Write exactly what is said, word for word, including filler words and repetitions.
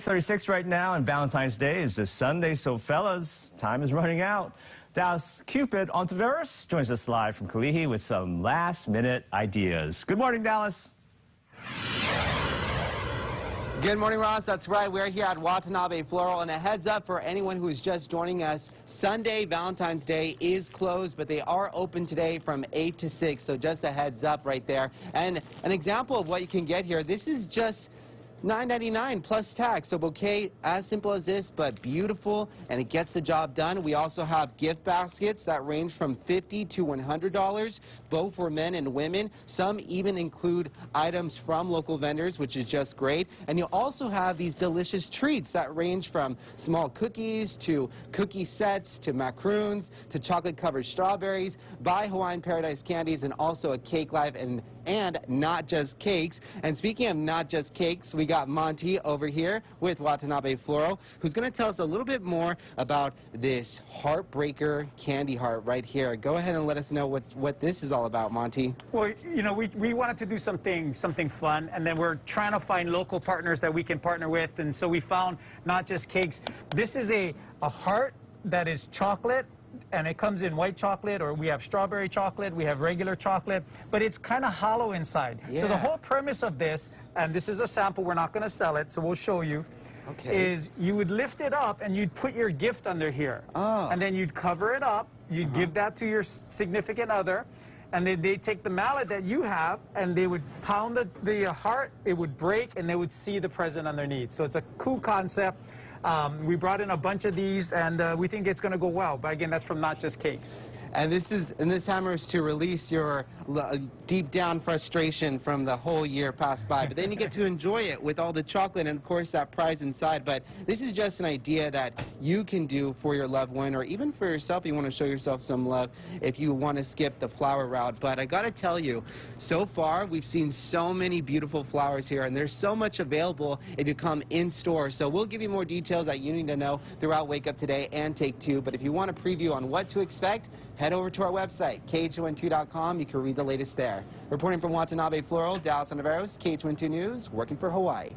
thirty-six right now, and Valentine's Day is this Sunday, so fellas, time is running out. Dallas Cupid Ontiveros joins us live from Kalihi with some last-minute ideas. Good morning, Dallas. Good morning, Ross. That's right. We're here at Watanabe Floral. And a heads up for anyone who is just joining us, Sunday, Valentine's Day, is closed, but they are open today from eight to six. So just a heads up right there. And an example of what you can get here, this is just nine ninety-nine plus tax. So bouquet as simple as this, but beautiful, and it gets the job done. We also have gift baskets that range from fifty to one hundred dollars, both for men and women. Some even include items from local vendors, which is just great. And you also have these delicious treats that range from small cookies to cookie sets to macaroons to chocolate-covered strawberries by Hawaiian Paradise Candies, and also a Cake Life and and Not Just Cakes. And speaking of Not Just Cakes, we got got Monty over here with Watanabe Floral, who's going to tell us a little bit more about this heartbreaker candy heart right here. Go ahead and let us know what's, what this is all about, Monty. Well, you know, we, we wanted to do something, something fun, and then we're trying to find local partners that we can partner with, and so we found Not Just Cakes. This is a, a heart that is chocolate, and it comes in white chocolate, or we have strawberry chocolate, we have regular chocolate, but it's kind of hollow inside. Yeah. So the whole premise of this, and this is a sample, we're not going to sell it, so we'll show you, okay, is you would lift it up and you'd put your gift under here. Oh. And then you'd cover it up, you'd uh-huh. give that to your significant other, and then they'd take the mallet that you have, and they would pound the, the heart, it would break, and they would see the present underneath. So it's a cool concept. Um, we brought in a bunch of these, and uh, we think it's going to go well. But again, that's from Not Just Cakes. And this is, and this hammer is to release your uh, deep down frustration from the whole year passed by. But then you get to enjoy it with all the chocolate and, of course, that prize inside. But this is just an idea that you can do for your loved one, or even for yourself. You want to show yourself some love if you want to skip the flower route. But I got to tell you, so far we've seen so many beautiful flowers here, and there's so much available if you come in store. So we'll give you more details that you need to know throughout Wake Up Today and Take Two. But if you want a preview on what to expect, head over to our website, K H O N two dot com. You can read the latest there. Reporting from Watanabe Floral, Dallas Ontiveros, K H O N two News, working for Hawaii.